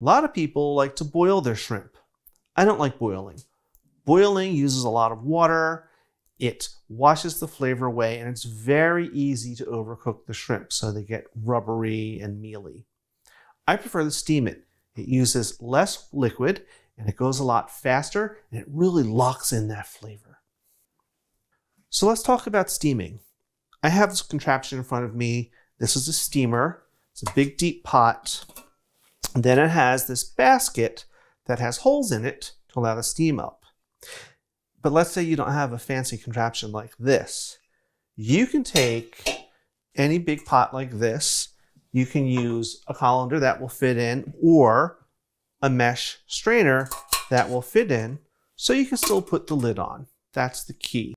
A lot of people like to boil their shrimp. I don't like boiling. Boiling uses a lot of water, it washes the flavor away, and it's very easy to overcook the shrimp so they get rubbery and mealy. I prefer to steam it. It uses less liquid and it goes a lot faster and it really locks in that flavor. So let's talk about steaming. I have this contraption in front of me. This is a steamer. It's a big deep pot. And then it has this basket that has holes in it to allow the steam up. But let's say you don't have a fancy contraption like this. You can take any big pot like this. You can use a colander that will fit in or a mesh strainer that will fit in, so you can still put the lid on. That's the key.